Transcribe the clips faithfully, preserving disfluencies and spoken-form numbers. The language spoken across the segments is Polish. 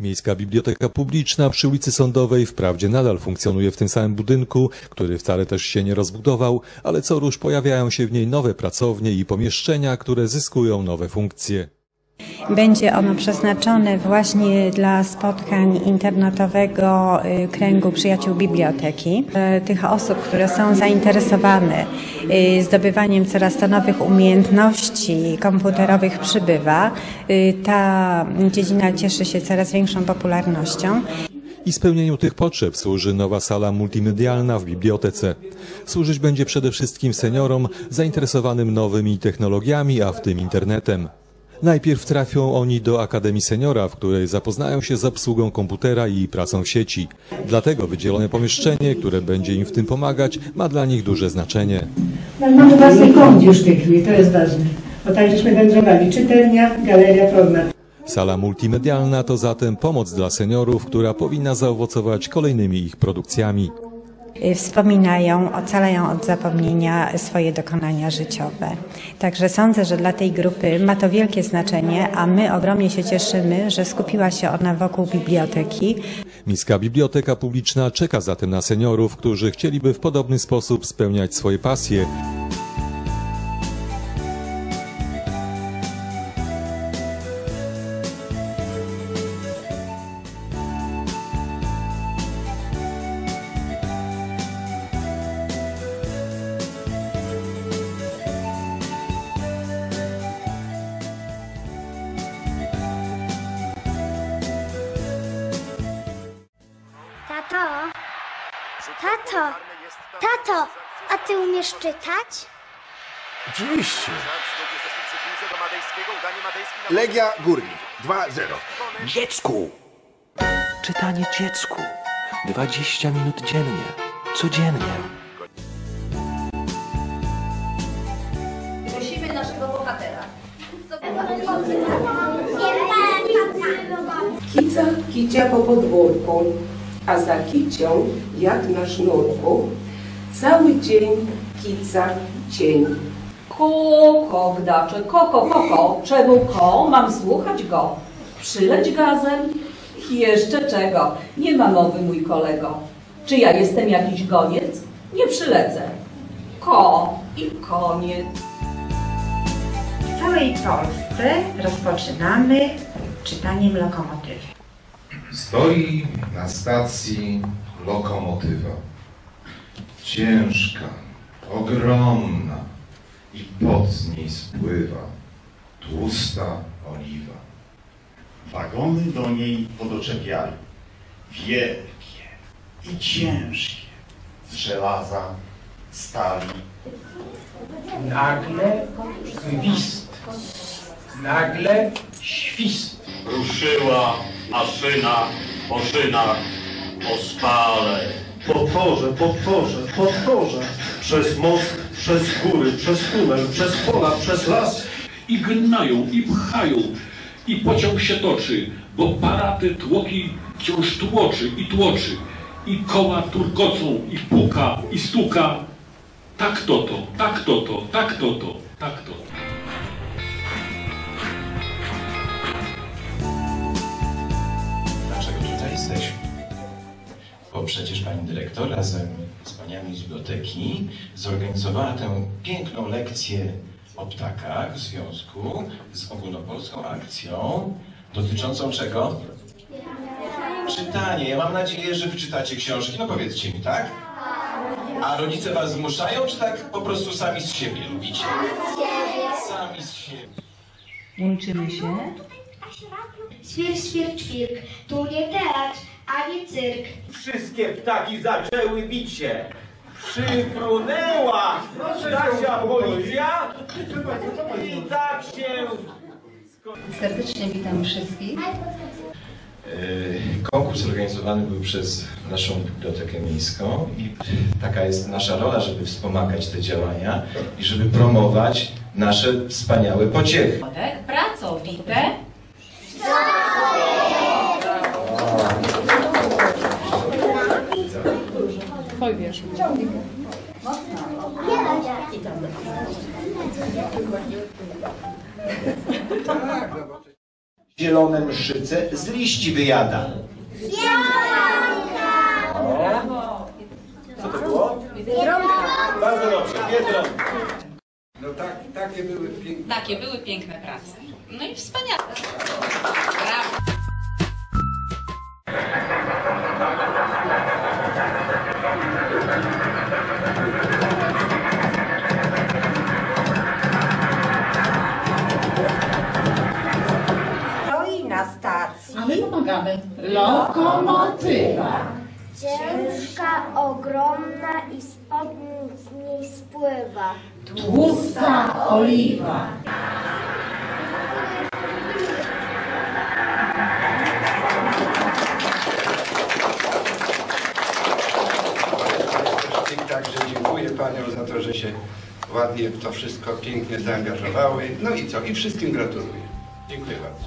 Miejska Biblioteka Publiczna przy ulicy Sądowej wprawdzie nadal funkcjonuje w tym samym budynku, który wcale też się nie rozbudował, ale co rusz pojawiają się w niej nowe pracownie i pomieszczenia, które zyskują nowe funkcje. Będzie ono przeznaczone właśnie dla spotkań internetowego kręgu przyjaciół biblioteki. Tych osób, które są zainteresowane zdobywaniem coraz to nowych umiejętności komputerowych przybywa. Ta dziedzina cieszy się coraz większą popularnością. I spełnieniu tych potrzeb służy nowa sala multimedialna w bibliotece. Służyć będzie przede wszystkim seniorom zainteresowanym nowymi technologiami, a w tym internetem. Najpierw trafią oni do Akademii Seniora, w której zapoznają się z obsługą komputera i pracą w sieci. Dlatego wydzielone pomieszczenie, które będzie im w tym pomagać, ma dla nich duże znaczenie. Mamy własny kąt już w tej chwili, to jest ważne, bo tak żeśmy wędrowali. Czytelnia, galeria, format. Sala multimedialna to zatem pomoc dla seniorów, która powinna zaowocować kolejnymi ich produkcjami. Wspominają, ocalają od zapomnienia swoje dokonania życiowe. Także sądzę, że dla tej grupy ma to wielkie znaczenie, a my ogromnie się cieszymy, że skupiła się ona wokół biblioteki. Miejska Biblioteka Publiczna czeka zatem na seniorów, którzy chcieliby w podobny sposób spełniać swoje pasje. Tato, tato, tato, a ty umiesz czytać? Oczywiście. Legia, Górnik, dwa zero. Dziecku! Czytanie dziecku. dwadzieścia minut dziennie, codziennie. Prosimy naszego bohatera. Kica, kicia po podwórku. A za kicią, jak na sznurku, cały dzień kica cień. Koko, gdacze, koko, koko, czemu ko, mam słuchać go? Przyleć gazem? Jeszcze czego? Nie ma mowy, mój kolego. Czy ja jestem jakiś goniec? Nie przylecę. Ko i koniec. W całej Polsce rozpoczynamy czytaniem lokomotywy. Stoi na stacji lokomotywa. Ciężka, ogromna i pot z niej spływa tłusta oliwa. Wagony do niej podoczepiali, wielkie i ciężkie, z żelaza, stali. Nagle gwizd, nagle świst. Ruszyła maszyna po szynach, po spale. Po torze, po torze, po torze. Przez most, przez góry, przez tunel, przez pola, przez las. I gnają, i pchają, i pociąg się toczy, bo paraty tłoki wciąż tłoczy i tłoczy. I koła turkocą, i puka, i stuka. Tak to to, tak to to, tak to to, tak to to. Bo przecież pani dyrektor razem z paniami z biblioteki zorganizowała tę piękną lekcję o ptakach w związku z ogólnopolską akcją dotyczącą czego? Czytanie. Ja mam nadzieję, że wyczytacie książki. No powiedzcie mi, tak? A rodzice was zmuszają, czy tak po prostu sami z siebie lubicie? Sami z siebie. Łączymy się Świr, świr, świr, tu nie teatr, ani cyrk. Wszystkie ptaki zaczęły bić się. Przyfrunęła Stasia policja i tak się... Serdecznie witam wszystkich. Konkurs organizowany był przez naszą Bibliotekę Miejską i taka jest nasza rola, żeby wspomagać te działania i żeby promować nasze wspaniałe pociechy. Pracowite. Twój wiersz. Zielone mszyce z liści wyjada. Biedronka! Co to było? Biedronka! Bardzo dobrze, biedronka. No tak, takie były piękne. Takie były piękne prace. No i wspaniałe. Brawo. Lokomotywa. Ciężka, ogromna i spod niej spływa tłusta oliwa. I także dziękuję paniom za to, że się ładnie w to wszystko pięknie zaangażowały. No i co? I wszystkim gratuluję. Dziękuję bardzo.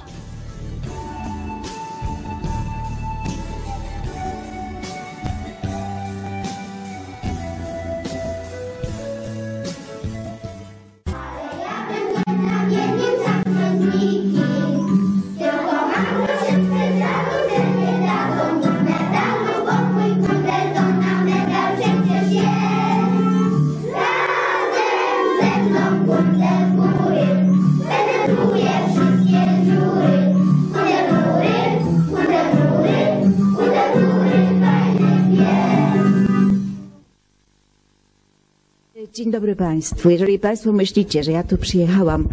Dzień dobry Państwu. Jeżeli Państwo myślicie, że ja tu przyjechałam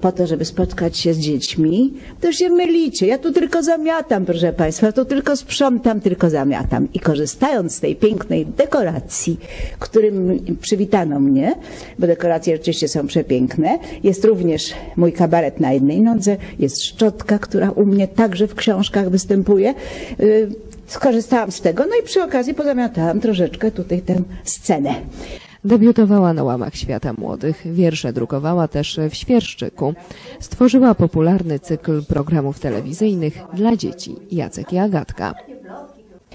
po to, żeby spotkać się z dziećmi, to się mylicie. Ja tu tylko zamiatam, proszę Państwa, ja tu tylko sprzątam, tylko zamiatam. I korzystając z tej pięknej dekoracji, którym przywitano mnie, bo dekoracje rzeczywiście są przepiękne, jest również mój kabaret na jednej nodze, jest szczotka, która u mnie także w książkach występuje. Skorzystałam z tego, no i przy okazji pozamiatałam troszeczkę tutaj tę scenę. Debiutowała na łamach Świata Młodych, wiersze drukowała też w Świerszczyku. Stworzyła popularny cykl programów telewizyjnych dla dzieci Jacek i Agatka.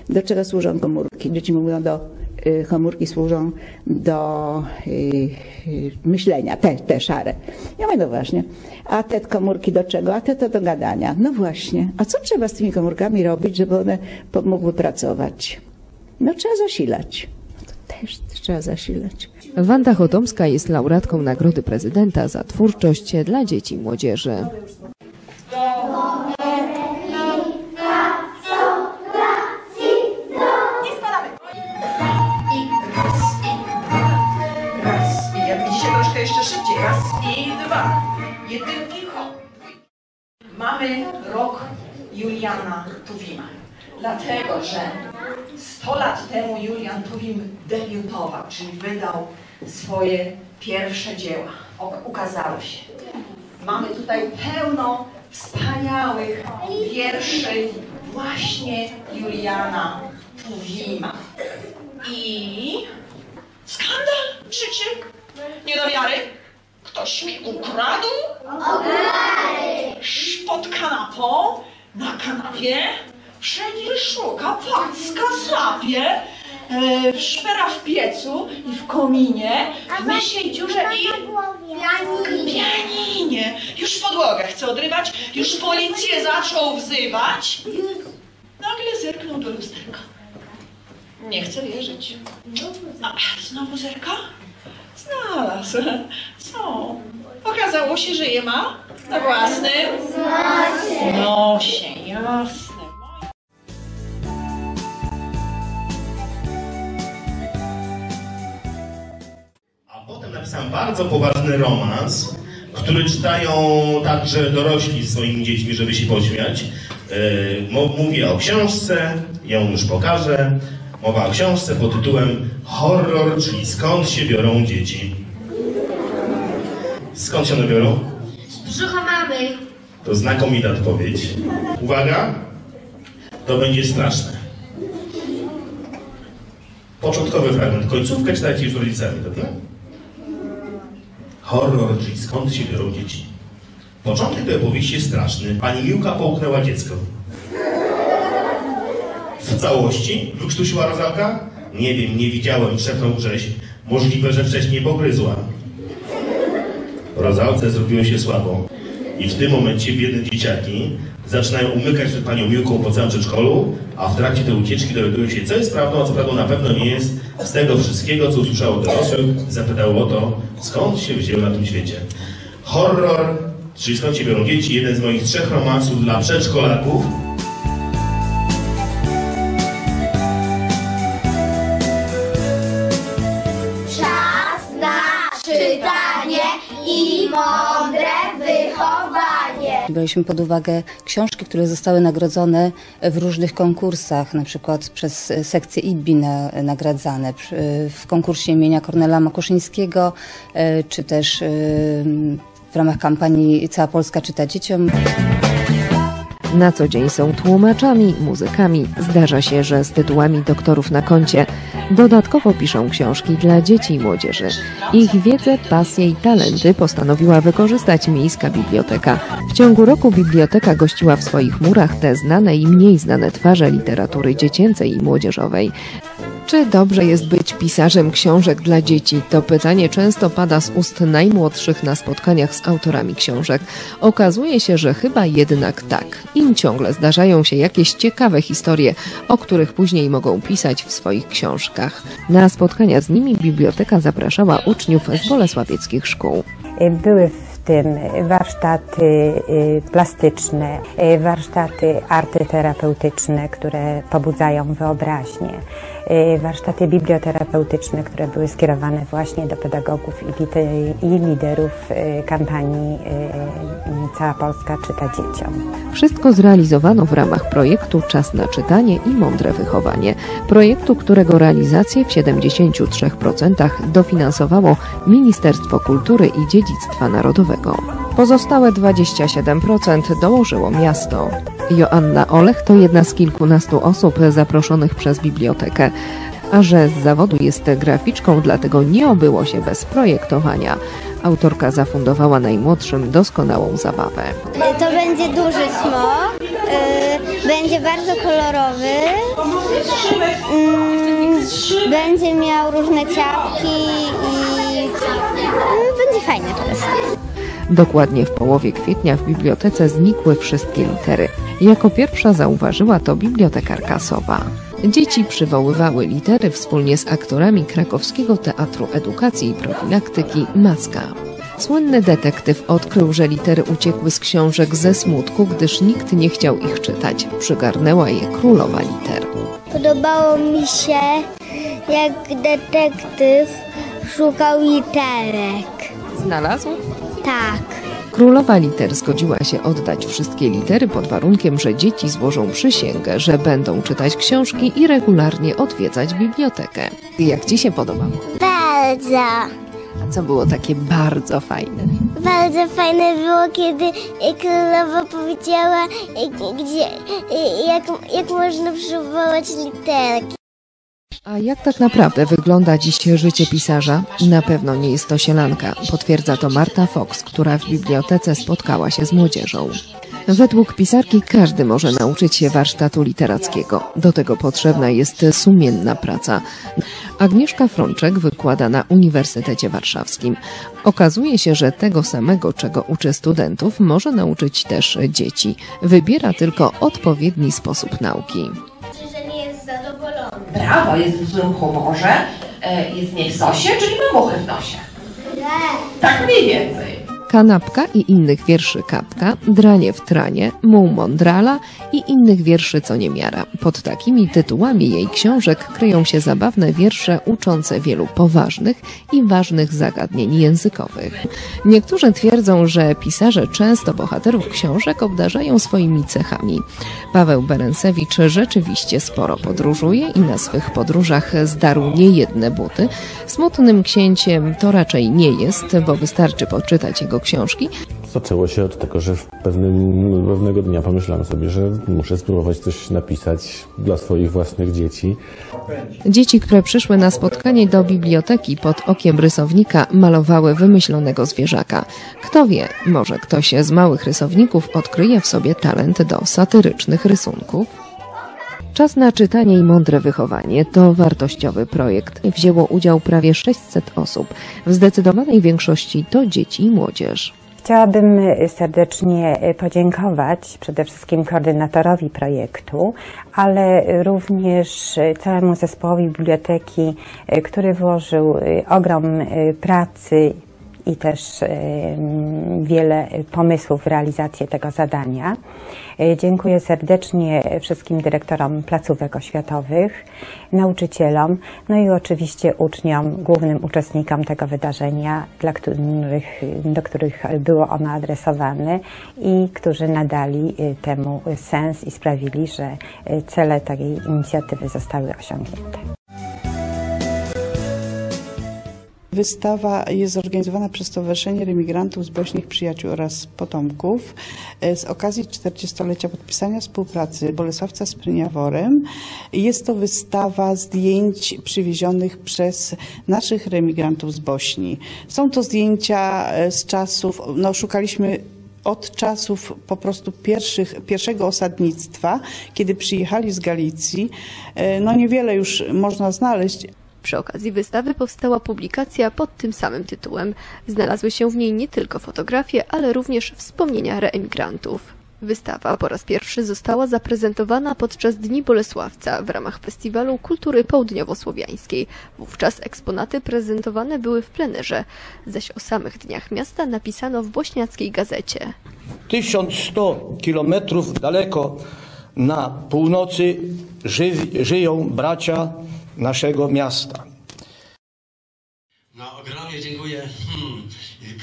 Do czego służą komórki? Dzieci mówią do... Komórki służą do myślenia, te, te szare. Ja mówię, no właśnie. A te komórki do czego? A te to do gadania. No właśnie. A co trzeba z tymi komórkami robić, żeby one mogły pracować? No trzeba zasilać. Też trzeba zasilać. Wanda Chodomska jest laureatką Nagrody Prezydenta za twórczość dla dzieci i młodzieży. Raz i ja widzicie troszkę jeszcze szybciej. Raz i dwa. Jedynki hop. Mamy rok Juliana Tuwima. Dlatego, że sto lat temu Julian Tuwim debiutował, czyli wydał swoje pierwsze dzieła. Ukazały się. Mamy tutaj pełno wspaniałych wierszy właśnie Juliana Tuwima. I... skandal! Krzyczyk! Nie do wiary! Ktoś mi ukradł... okulary! Pod kanapą, na kanapie... wszędzie szuka, packa, sapie, e, szpera w piecu i w kominie, w mysiej dziurze i pianinie. Już podłogę chce odrywać, już policję zaczął wzywać. Nagle zerknął do lusterka. Nie chcę wierzyć. A, znowu zerka? Znalazł. Są. Okazało się, że je ma na własnym nosie. Jasne. Napisałem bardzo poważny romans, które czytają także dorośli z swoimi dziećmi, żeby się pośmiać. Mówię o książce, ją już pokażę. Mowa o książce pod tytułem Horror, czyli skąd się biorą dzieci. Skąd się one biorą? Z brzucha mamy. To znakomita odpowiedź. Uwaga, to będzie straszne. Początkowy fragment, końcówkę czytajcie już z rodzicami, dobrze? Horror, czyli skąd się biorą dzieci. Początek tej opowieści jest straszny. Pani Miłka połknęła dziecko. W całości? Wykrztusiła rozalka? Nie wiem, nie widziałem, szepnął Grześ. Możliwe, że wcześniej pogryzła. Rozalce zrobiło się słabo. I w tym momencie biedne dzieciaki zaczynają umykać przed panią Miłką po całym przedszkolu, a w trakcie tej ucieczki dowiadują się, co jest prawdą, a co prawdą na pewno nie jest. Z tego wszystkiego, co usłyszało dorosłych, zapytało o to, skąd się wzięło na tym świecie. Horror, czyli skąd się biorą dzieci, jeden z moich trzech romansów dla przedszkolaków. Braliśmy pod uwagę książki, które zostały nagrodzone w różnych konkursach, na przykład przez sekcję I B B I nagradzane, w konkursie imienia Kornela Makuszyńskiego, czy też w ramach kampanii Cała Polska czyta dzieciom. Na co dzień są tłumaczami, muzykami. Zdarza się, że z tytułami doktorów na koncie. Dodatkowo piszą książki dla dzieci i młodzieży. Ich wiedzę, pasje i talenty postanowiła wykorzystać Miejska Biblioteka. W ciągu roku biblioteka gościła w swoich murach te znane i mniej znane twarze literatury dziecięcej i młodzieżowej. Czy dobrze jest być pisarzem książek dla dzieci? To pytanie często pada z ust najmłodszych na spotkaniach z autorami książek. Okazuje się, że chyba jednak tak. Im ciągle zdarzają się jakieś ciekawe historie, o których później mogą pisać w swoich książkach. Na spotkania z nimi biblioteka zapraszała uczniów z bolesławieckich szkół. Były w tym warsztaty plastyczne, warsztaty arty terapeutyczne, które pobudzają wyobraźnię, warsztaty biblioterapeutyczne, które były skierowane właśnie do pedagogów i liderów kampanii Cała Polska czyta dzieciom. Wszystko zrealizowano w ramach projektu Czas na czytanie i mądre wychowanie. Projektu, którego realizację w siedemdziesięciu trzech procentach dofinansowało Ministerstwo Kultury i Dziedzictwa Narodowego. Pozostałe dwadzieścia siedem procent dołożyło miasto. Joanna Olech to jedna z kilkunastu osób zaproszonych przez bibliotekę. A że z zawodu jest graficzką, dlatego nie obyło się bez projektowania. Autorka zafundowała najmłodszym doskonałą zabawę. To będzie duży smok, yy, będzie bardzo kolorowy, yy, będzie miał różne ciapki i yy, będzie fajny po prostu. Dokładnie w połowie kwietnia w bibliotece znikły wszystkie litery. Jako pierwsza zauważyła to bibliotekarka Sowa. Dzieci przywoływały litery wspólnie z aktorami Krakowskiego Teatru Edukacji i Profilaktyki Maska. Słynny detektyw odkrył, że litery uciekły z książek ze smutku, gdyż nikt nie chciał ich czytać. Przygarnęła je królowa liter. Podobało mi się, jak detektyw szukał literek. Znalazł? Tak. Królowa liter zgodziła się oddać wszystkie litery pod warunkiem, że dzieci złożą przysięgę, że będą czytać książki i regularnie odwiedzać bibliotekę. Jak ci się podobało? Bardzo. A co było takie bardzo fajne? Bardzo fajne było, kiedy królowa powiedziała, gdzie, jak, jak można przywołać literki. A jak tak naprawdę wygląda dziś życie pisarza? Na pewno nie jest to sielanka, potwierdza to Marta Fox, która w bibliotece spotkała się z młodzieżą. Według pisarki każdy może nauczyć się warsztatu literackiego. Do tego potrzebna jest sumienna praca. Agnieszka Frączek wykłada na Uniwersytecie Warszawskim. Okazuje się, że tego samego, czego uczy studentów, może nauczyć też dzieci. Wybiera tylko odpowiedni sposób nauki. Brawo, jest w złym humorze, jest nie w sosie, czyli ma muchy w nosie. Tak mniej więcej. Kanapka i innych wierszy Kapka, Dranie w tranie, Muł Mądrala i innych wierszy co niemiara. Pod takimi tytułami jej książek kryją się zabawne wiersze uczące wielu poważnych i ważnych zagadnień językowych. Niektórzy twierdzą, że pisarze często bohaterów książek obdarzają swoimi cechami. Paweł Berensewicz rzeczywiście sporo podróżuje i na swych podróżach zdarł niejedne buty. Smutnym księciem to raczej nie jest, bo wystarczy poczytać jego książki. Zaczęło się od tego, że w pewnym, pewnego dnia pomyślałem sobie, że muszę spróbować coś napisać dla swoich własnych dzieci. Dzieci, które przyszły na spotkanie do biblioteki pod okiem rysownika, malowały wymyślonego zwierzaka. Kto wie, może ktoś z małych rysowników odkryje w sobie talent do satyrycznych rysunków. Czas na czytanie i mądre wychowanie to wartościowy projekt. Wzięło udział prawie sześćset osób. W zdecydowanej większości to dzieci i młodzież. Chciałabym serdecznie podziękować przede wszystkim koordynatorowi projektu, ale również całemu zespołowi biblioteki, który włożył ogrom pracy i też wiele pomysłów w realizację tego zadania. Dziękuję serdecznie wszystkim dyrektorom placówek oświatowych, nauczycielom, no i oczywiście uczniom, głównym uczestnikom tego wydarzenia, dla których, do których było ono adresowane i którzy nadali temu sens i sprawili, że cele takiej inicjatywy zostały osiągnięte. Wystawa jest zorganizowana przez Stowarzyszenie Remigrantów z Bośni i Przyjaciół oraz Potomków z okazji czterdziestolecia podpisania współpracy Bolesławca z Pryniaworem. Jest to wystawa zdjęć przywiezionych przez naszych remigrantów z Bośni. Są to zdjęcia z czasów, no szukaliśmy od czasów po prostu pierwszych, pierwszego osadnictwa, kiedy przyjechali z Galicji. No niewiele już można znaleźć. Przy okazji wystawy powstała publikacja pod tym samym tytułem. Znalazły się w niej nie tylko fotografie, ale również wspomnienia reemigrantów. Wystawa po raz pierwszy została zaprezentowana podczas Dni Bolesławca w ramach Festiwalu Kultury Południowosłowiańskiej. Wówczas eksponaty prezentowane były w plenerze, zaś o samych dniach miasta napisano w Bośniackiej Gazecie. tysiąc sto kilometrów daleko na północy ży żyją bracia naszego miasta. No ogromnie dziękuję hmm,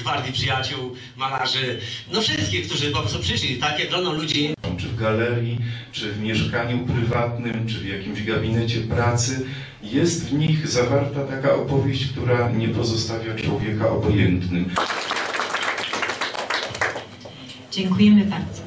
Gwardii Przyjaciół, malarzy, no wszystkich, którzy po prostu przyszli, takie grono ludzi. Czy w galerii, czy w mieszkaniu prywatnym, czy w jakimś gabinecie pracy, jest w nich zawarta taka opowieść, która nie pozostawia człowieka obojętnym. Dziękujemy bardzo.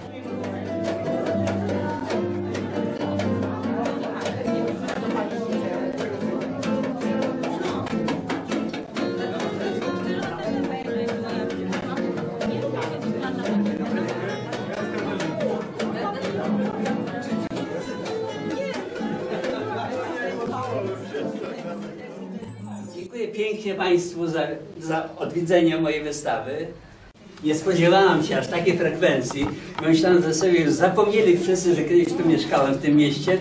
Państwu za, za odwiedzenie mojej wystawy. Nie spodziewałam się aż takiej frekwencji. Myślałam, że sobie już zapomnieli wszyscy, że kiedyś tu mieszkałem w tym mieście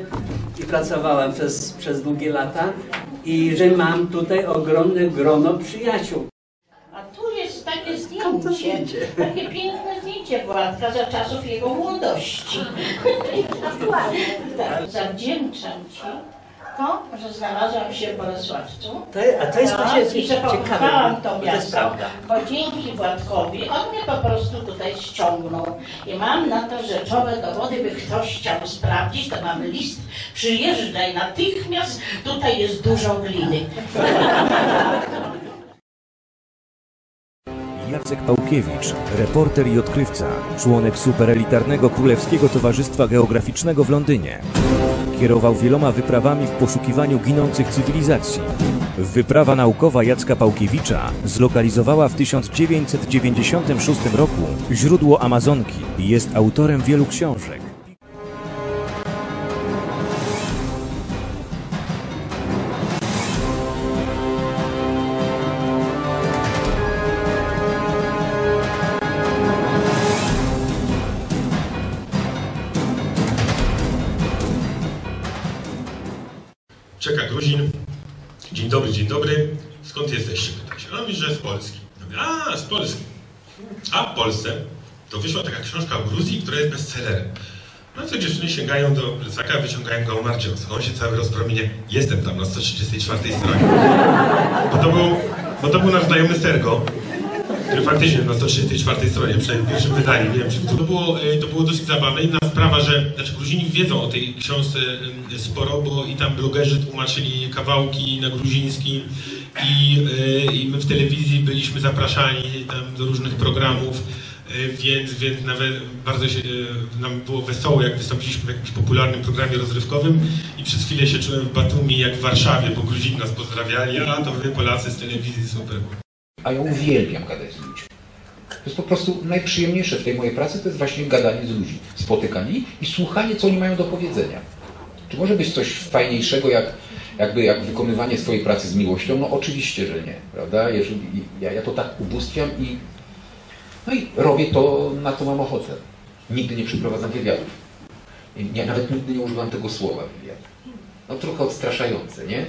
i pracowałem przez, przez długie lata i że mam tutaj ogromne grono przyjaciół. A tu jest takie zdjęcie, takie piękne zdjęcie Władka za czasów jego młodości. Tak, zawdzięczam Ci to, że znalazłam się w Bolesławcu. To, a to jest no, się, i że pokochałam to miasto, bo dzięki Władkowi on mnie po prostu tutaj ściągnął. I mam na to rzeczowe dowody, by ktoś chciał sprawdzić, to mam list. Przyjeżdżaj natychmiast, tutaj jest dużo gliny. Jacek Pałkiewicz, reporter i odkrywca, członek superelitarnego Królewskiego Towarzystwa Geograficznego w Londynie. Kierował wieloma wyprawami w poszukiwaniu ginących cywilizacji. Wyprawa naukowa Jacka Pałkiewicza zlokalizowała w tysiąc dziewięćset dziewięćdziesiątym szóstym roku źródło Amazonki i jest autorem wielu książek. Czeka Gruzin. Dzień dobry, dzień dobry. Skąd jesteście? Pyta się. No, że z Polski. A, z Polski. A w Polsce to wyszła taka książka o Gruzji, która jest bestsellerem. No i te dziewczyny sięgają do plecaka, wyciągają go umarcie. On się cały rozpromienia. Jestem tam na sto trzydziestej czwartej stronie. Bo to był, bo to był nasz znajomy Sergo, który faktycznie na sto trzydziestej czwartej stronie, przynajmniej w pierwszym wydaniu, nie wiem, czy to było, to było dosyć zabawne. Inna sprawa, że znaczy Gruzini wiedzą o tej książce sporo, bo i tam blogerzy tłumaczyli kawałki na gruzińskim i, i my w telewizji byliśmy zapraszani tam do różnych programów, więc, więc nawet bardzo się nam było wesoło, jak wystąpiliśmy w jakimś popularnym programie rozrywkowym i przez chwilę się czułem w Batumi jak w Warszawie, bo Gruzini nas pozdrawiali, a to wy Polacy z telewizji, super. A ja uwielbiam gadać z ludźmi. To jest po prostu najprzyjemniejsze w tej mojej pracy, to jest właśnie gadanie z ludźmi, spotykanie i słuchanie, co oni mają do powiedzenia. Czy może być coś fajniejszego, jak, jakby, jak wykonywanie swojej pracy z miłością? No oczywiście, że nie, prawda? Jeżeli, ja, ja to tak ubóstwiam i, no i robię to, na co mam ochotę. Nigdy nie przeprowadzam wywiadów. Ja nawet nigdy nie używam tego słowa wywiadu. No trochę odstraszające, nie?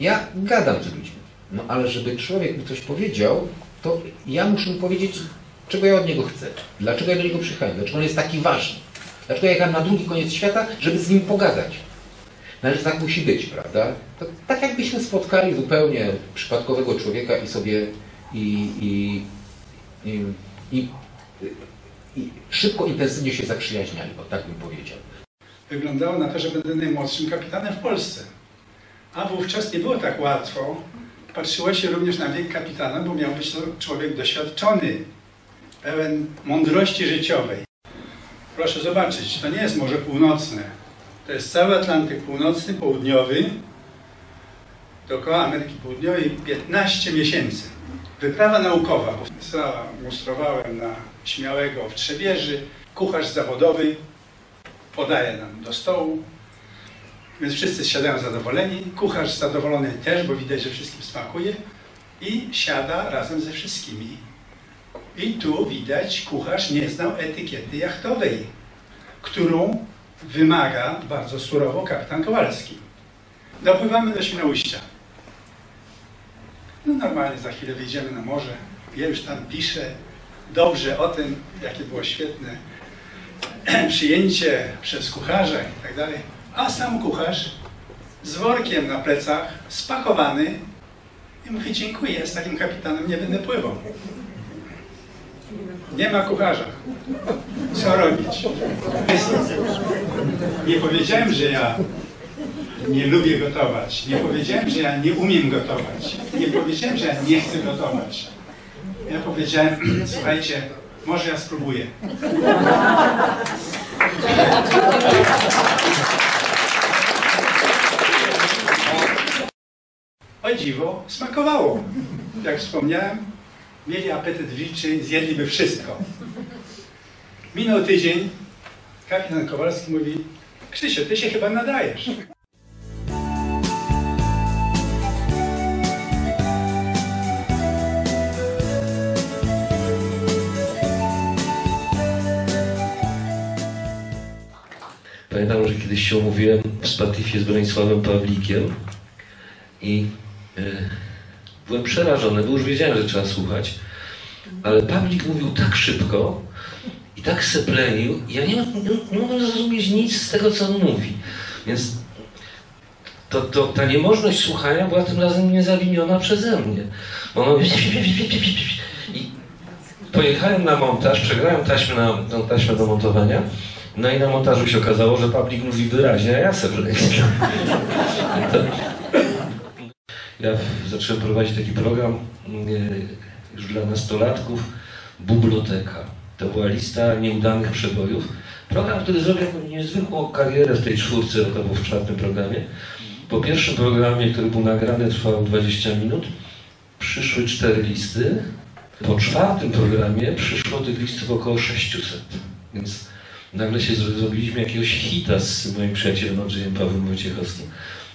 Ja gadam z ludźmi. No ale żeby człowiek mi coś powiedział, to ja muszę mu powiedzieć, czego ja od niego chcę, dlaczego ja do niego przyjechałem, dlaczego on jest taki ważny, dlaczego ja jechałem na drugi koniec świata, żeby z nim pogadać. No ale tak musi być, prawda? To tak jakbyśmy spotkali zupełnie przypadkowego człowieka i sobie i, i, i, i, i szybko, intensywnie się zaprzyjaźniali, bo tak bym powiedział. Wyglądało na to, że będę najmłodszym kapitanem w Polsce, a wówczas nie było tak łatwo. Patrzyło się również na wiek kapitana, bo miał być to człowiek doświadczony, pełen mądrości życiowej. Proszę zobaczyć, to nie jest Morze Północne. To jest cały Atlantyk Północny, Południowy, dookoła Ameryki Południowej piętnaście miesięcy. Wyprawa naukowa. Zamustrowałem na Śmiałego w Trzebieży. Kucharz zawodowy podaje nam do stołu. Więc wszyscy siadają zadowoleni, kucharz zadowolony też, bo widać, że wszystkim smakuje i siada razem ze wszystkimi. I tu widać, kucharz nie znał etykiety jachtowej, którą wymaga bardzo surowo kapitan Kowalski. Dopływamy do Świnoujścia. No normalnie za chwilę wyjdziemy na morze. Ja już tam piszę dobrze o tym, jakie było świetne przyjęcie przez kucharza i tak dalej. A sam kucharz z workiem na plecach, spakowany i mówi, dziękuję, z takim kapitanem nie będę pływał. Nie ma kucharza. Co robić? Nie powiedziałem, że ja nie lubię gotować. Nie powiedziałem, że ja nie umiem gotować. Nie powiedziałem, że ja nie chcę gotować. Ja powiedziałem, słuchajcie, może ja spróbuję. O dziwo, smakowało. Jak wspomniałem, mieli apetyt wilczy, zjedliby wszystko. Minął tydzień, kapitan Kowalski mówi, Krzysiu, ty się chyba nadajesz. Pamiętam, że kiedyś się umówiłem w Spatifie z Bronisławem Pawlikiem i yy, byłem przerażony, bo już wiedziałem, że trzeba słuchać, ale Pawlik mówił tak szybko i tak seplenił, ja nie, nie mogłem zrozumieć nic z tego, co on mówi. Więc to, to, ta niemożność słuchania była tym razem niezawiniona przeze mnie. Bo on mówi, i pojechałem na montaż, przegrałem taśmę, na, tą taśmę do montowania. No i na montażu się okazało, że Pawlik mówi wyraźnie, a ja sobie Ja zacząłem prowadzić taki program już dla nastolatków, Biblioteka. To była lista nieudanych przebojów. Program, który zrobił niezwykłą karierę w tej czwórce, to był w czwartym programie. Po pierwszym programie, który był nagrany, trwał dwadzieścia minut, przyszły cztery listy. Po czwartym programie przyszło tych listów około sześciuset. Więc nagle się zrobiliśmy jakiegoś hita z moim przyjacielem Andrzejem Pawłem Wojciechowskim.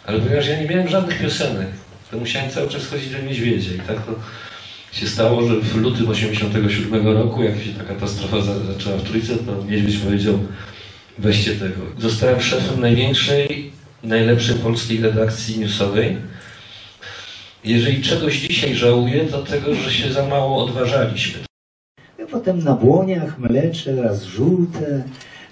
Ale ponieważ ja nie miałem żadnych piosenek, to musiałem cały czas chodzić do niedźwiedzia. I tak to się stało, że w lutym osiemdziesiątego siódmego roku, jak się ta katastrofa zaczęła w Trójce, to niedźwiedź powiedział, weźcie tego. Zostałem szefem największej, najlepszej polskiej redakcji newsowej. Jeżeli czegoś dzisiaj żałuję, to tego, że się za mało odważaliśmy. potem na błoniach mlecze, raz żółte,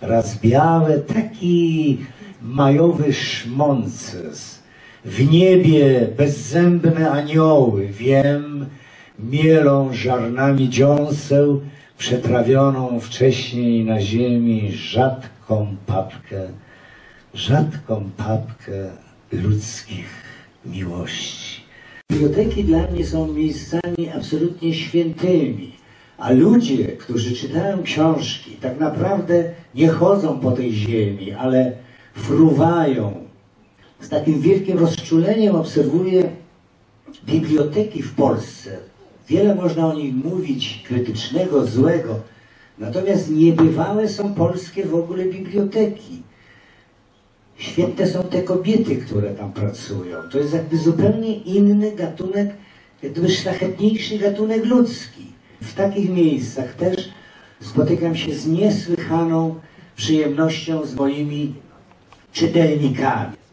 raz białe, taki majowy szmonces. W niebie bezzębne anioły, wiem, mielą żarnami dziąseł przetrawioną wcześniej na ziemi rzadką papkę, rzadką papkę ludzkich miłości. Biblioteki dla mnie są miejscami absolutnie świętymi, a ludzie, którzy czytają książki, tak naprawdę nie chodzą po tej ziemi, ale fruwają. Z takim wielkim rozczuleniem obserwuję biblioteki w Polsce. Wiele można o nich mówić krytycznego, złego, natomiast niebywałe są polskie w ogóle biblioteki. Święte są te kobiety, które tam pracują. To jest jakby zupełnie inny gatunek, jakby szlachetniejszy gatunek ludzki. W takich miejscach też spotykam się z niesłychaną przyjemnością z moimi czytelnikami.